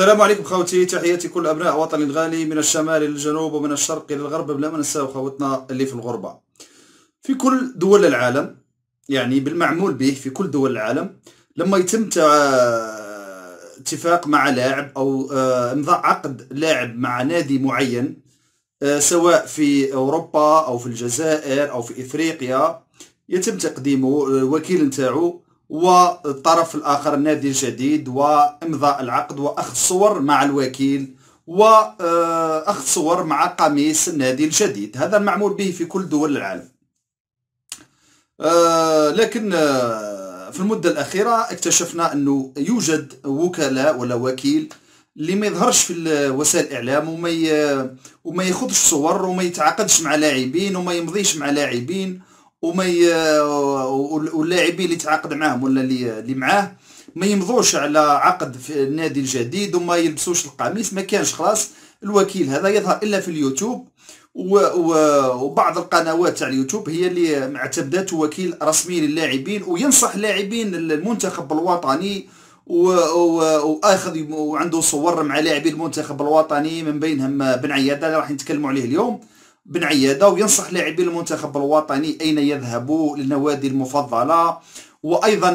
السلام عليكم خوتي، تحياتي كل أبناء وطني الغالي من الشمال للجنوب ومن الشرق للغرب، بلا ما ننساو خوتنا اللي في الغربة في كل دول العالم، يعني بالمعمول به في كل دول العالم. لما يتم اتفاق مع لاعب أو امضاء عقد لاعب مع نادي معين، سواء في أوروبا أو في الجزائر أو في إفريقيا، يتم تقديمه الوكيل نتاعو والطرف الآخر النادي الجديد، وإمضاء العقد وأخذ صور مع الوكيل وأخذ صور مع قميص النادي الجديد. هذا المعمول به في كل دول العالم. لكن في المدة الأخيرة اكتشفنا أنه يوجد وكلاء ولا وكيل اللي ما يظهرش في وسائل الإعلام وما ياخذش صور وما يتعاقدش مع لاعبين وما يمضيش مع لاعبين، واللاعبين اللي تعاقد معاهم ولا اللي معاه ما يمضوش على عقد في النادي الجديد وما يلبسوش القميص. ما كانش خلاص الوكيل هذا يظهر الا في اليوتيوب، وبعض القنوات تاع اليوتيوب هي اللي اعتمدته وكيل رسمي للاعبين، وينصح لاعبين المنتخب الوطني واخذ وعنده صور مع لاعبين المنتخب الوطني، من بينهم بن عياده اللي راح نتكلموا عليه اليوم. بن عياده وينصح لاعبي المنتخب الوطني اين يذهبوا للنوادي المفضله، وايضا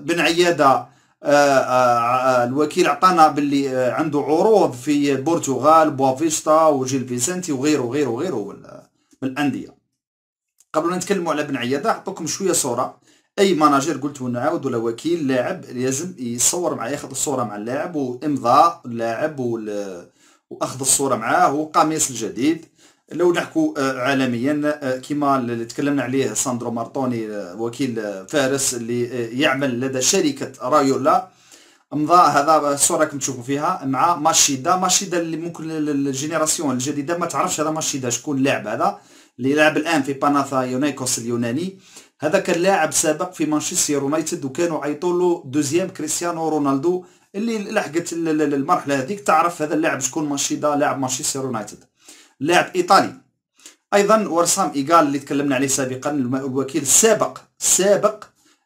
بن عياده الوكيل اعطانا باللي عنده عروض في البرتغال، بوافيستا وجيل فيسنتي وغيره وغيره وغيره من الانديه. قبل ما نتكلموا على بن عياده نعطيكم شويه صوره. اي ماناجر قلت ونعاود ولا وكيل لاعب لازم يصور معاه، ياخذ الصوره مع اللاعب وامضاء اللاعب واخذ الصوره معاه وقميص الجديد. لو نحكوا عالميا كما اللي تكلمنا عليه ساندرو مارتوني وكيل فارس اللي يعمل لدى شركه رايولا، امضاء هذا الصوره كما تشوفوا فيها مع ماشيدا. ماشيدا اللي ممكن الجينيراسيون الجديده ما تعرفش هذا ماشيدا شكون اللاعب هذا اللي يلعب الان في باناثينايكوس اليوناني. هذا كان لاعب سابق في مانشستر يونايتد وكانوا عيطوا له دوزيام كريستيانو رونالدو، اللي لحقت المرحله هذيك تعرف هذا اللاعب شكون. ماشيدا لاعب مانشستر يونايتد، لاعب ايطالي. ايضا ورسام ايغال اللي تكلمنا عليه سابقا، الوكيل السابق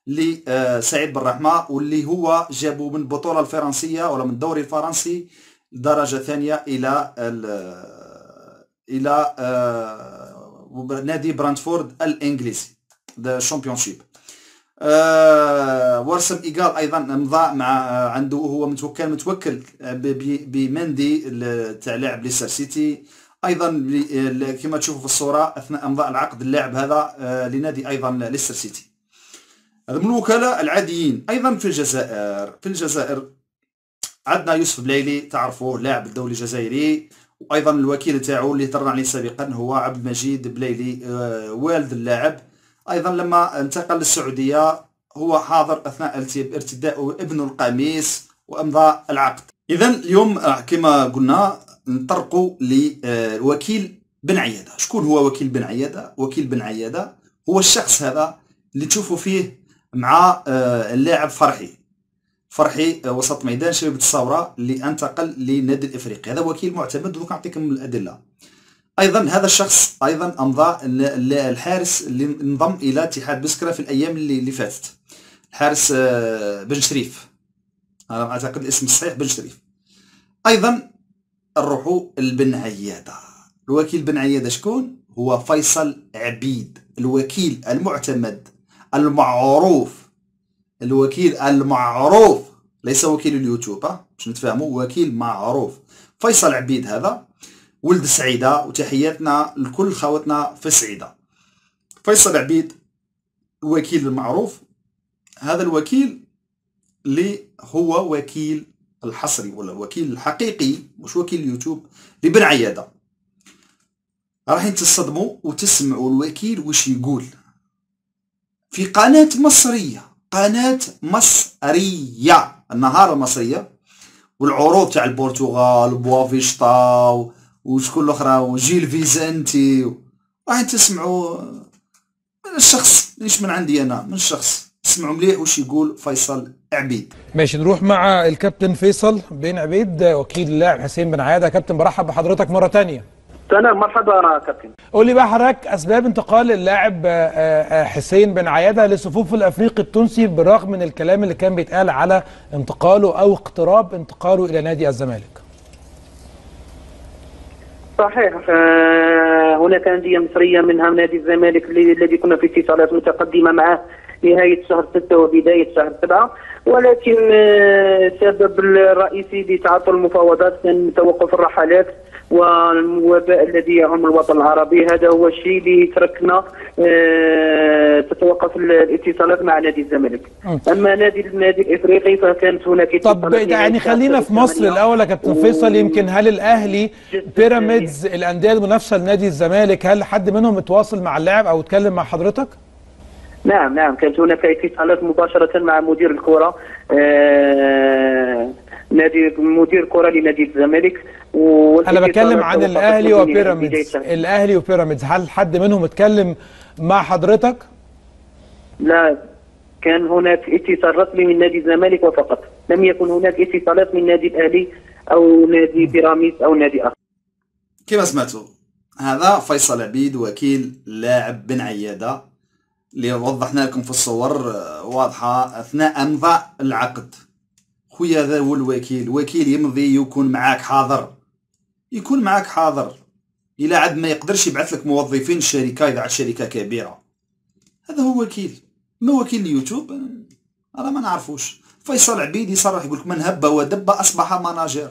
لسعيد بن رحمه، واللي هو جابوا من البطوله الفرنسيه ولا من الدوري الفرنسي درجه ثانيه الى نادي برانتفورد الانجليزي ذا شامبيونشيب. ورسم ايغال ايضا امضاء مع عنده، هو متوكل بمندي تاع لاعب ليستر سيتي. ايضا كما تشوفوا في الصوره اثناء امضاء العقد اللاعب هذا لنادي ايضا ليستر سيتي. هذا من الوكلاء العاديين. ايضا في الجزائر عندنا يوسف بليلي، تعرفوه لاعب الدولي الجزائري، وايضا الوكيل تاعو اللي هضرنا عليه سابقا هو عبدالمجيد بليلي والد اللاعب. ايضا لما انتقل للسعوديه هو حاضر اثناء ارتداء ابن القميص وامضاء العقد. اذا اليوم كما قلنا نطرقوا لوكيل بن عياده. شكون هو وكيل بن عياده؟ وكيل بن عياده هو الشخص هذا اللي تشوفوا فيه مع اللاعب فرحي وسط ميدان شبيبه الثوره اللي انتقل للنادي الافريقي. هذا وكيل معتمد دوك نعطيكم الادله. ايضا هذا الشخص ايضا امضى الحارس اللي انضم الى اتحاد بسكرة في الايام اللي فاتت، الحارس بن شريف، انا اعتقد الاسم الصحيح بن شريف. ايضا نروحوا لبن عياده. الوكيل بن عياده شكون هو؟ فيصل عبيد، الوكيل المعتمد المعروف، الوكيل المعروف، ليس وكيل اليوتيوب باش نتفاهموا، وكيل معروف. فيصل عبيد هذا ولد سعيده، وتحياتنا لكل خواتنا في سعيده. فيصل عبيد الوكيل المعروف. هذا الوكيل اللي هو وكيل الحصري ولا الوكيل الحقيقي، مش وكيل اليوتيوب، لبن عياده. رايحين تصدموا وتسمعوا الوكيل واش يقول في قناه مصريه، قناه مصريه النهار المصريه، والعروض تاع البرتغال بوافيشتا وشكون الاخرى وجيل فيزنتي. راح تسمعوا من الشخص، ليش من عندي انا، من الشخص. اسمعوا مليح واش يقول فيصل عبيد. ماشي، نروح مع الكابتن فيصل بن عبيد وكيل اللاعب حسين بن عياده. كابتن برحب بحضرتك مره ثانيه. تمام مرحبا كابتن. قول لي بقى حضرتك اسباب انتقال اللاعب حسين بن عياده لصفوف الافريقي التونسي بالرغم من الكلام اللي كان بيتقال على انتقاله او اقتراب انتقاله الى نادي الزمالك. صحيح، هناك انديه مصريه منها نادي الزمالك الذي كنا في اتصالات متقدمه معه نهايه شهر 6 وبدايه شهر 7، ولكن السبب الرئيسي لتعطل المفاوضات كان توقف الرحلات والوباء الذي يعم الوطن العربي. هذا هو الشيء اللي تركنا تتوقف الاتصالات مع نادي الزمالك. اما نادي الافريقي فكانت هناك. طب يعني خلينا في مصر الاول يا كابتن فيصل، يمكن هل الاهلي بيراميدز الانديه المنافسه لنادي الزمالك هل حد منهم اتواصل مع اللاعب او اتكلم مع حضرتك؟ نعم كانت هناك اتصالات مباشره مع مدير الكره، مدير كره لنادي الزمالك. انا بتكلم عن الاهلي وبيراميدز. الاهلي وبيراميدز هل حد منهم اتكلم مع حضرتك؟ لا، كان هناك اتصال رسمي من نادي الزمالك وفقط، لم يكن هناك اتصالات من نادي الاهلي او نادي بيراميدز او نادي اخر. كما سمعتوا هذا فيصل عبيد وكيل لاعب بن عياده اللي وضحنا لكم في الصور واضحه اثناء امضاء العقد. خويا هذا هو الوكيل، وكيل يمضي يكون معاك حاضر، يكون معاك حاضر. الى عاد ما يقدرش يبعث لك موظفين الشركه اذا عاد شركه كبيره. هذا هو وكيل. ما وكيل اليوتيوب انا ما نعرفوش. فيصل عبيد يصرح يقول لك من هب ودب اصبح ماناجير،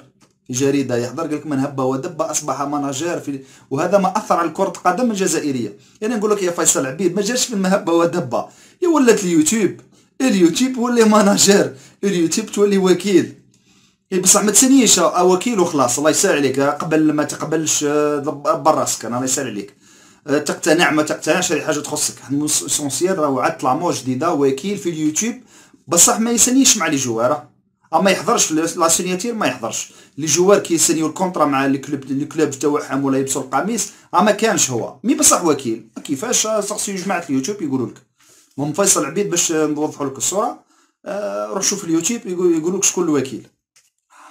في جريده يحضر قال لك من هب ودب اصبح ماناجير وهذا ما اثر على كره القدم الجزائريه. يعني نقول لك يا فيصل عبيد ما جاش في المهب ودب، يا ولات اليوتيوب تولي ماناجير، اليوتيوب تولي وكيل. بصح ما تسنيش وكيل وخلاص، الله يسهل عليك. قبل ما تقبلش دبر راسك، انا الله يسهل عليك. تقتنع ما تقتنعش هذه حاجه تخصك. السونسيال راهو عاد طلع موج جديده وكيل في اليوتيوب، بصح ما يسنيش مع لي جوار، ما يحضرش في لاسينياتير، ما يحضرش لي جوار كيسنيو الكونترا مع الكلوب تاعهم ولا يلبسوا القميص، ما كانش هو مي بصح وكيل. كيفاش خصو جماعه اليوتيوب يقولوا لك؟ هم فيصل عبيد باش نوضحوا لك الصوره، روح شوف اليوتيوب يقول لك شكون الوكيل.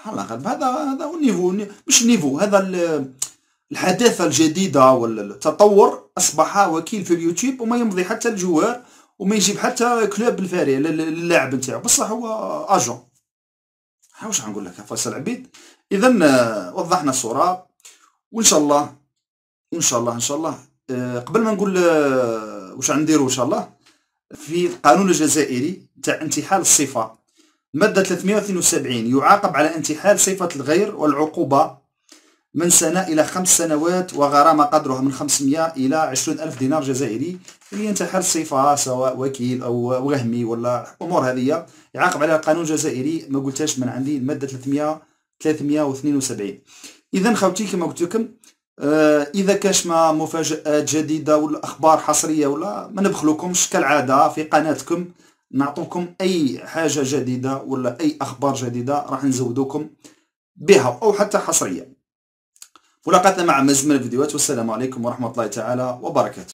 على غالب هذا هو النيفو، مش النيفو، هذا الحداثه الجديده والتطور. اصبح وكيل في اليوتيوب وما يمضي حتى الجوار وما يجيب حتى كلوب الفريق للاعب نتاعو، بصح هو اجون. واش غنقول لك يا فيصل عبيد؟ اذا وضحنا الصوره، وان شاء الله قبل ما نقول واش غنديروا ان شاء الله، في القانون الجزائري تاع انتحال الصفه الماده 372 يعاقب على انتحال صفه الغير والعقوبه من سنه الى 5 سنوات وغرامه قدرها من 500 الى 20000 دينار جزائري. اللي ينتحل صفه سواء وكيل او وهمي ولا امور هذه يعاقب عليها القانون الجزائري. ما قلتهاش من عندي، الماده 372. اذا خوتي كما قلت لكم، اذا كاش ما مفاجات جديده ولا اخبار حصريه ولا ما نبخلوكمش كالعاده في قناتكم، نعطوكم اي حاجه جديده ولا اي اخبار جديده راح نزودوكم بها او حتى حصريه. ملاقاتنا مع مزيد من الفيديوهات، والسلام عليكم ورحمه الله تعالى وبركاته.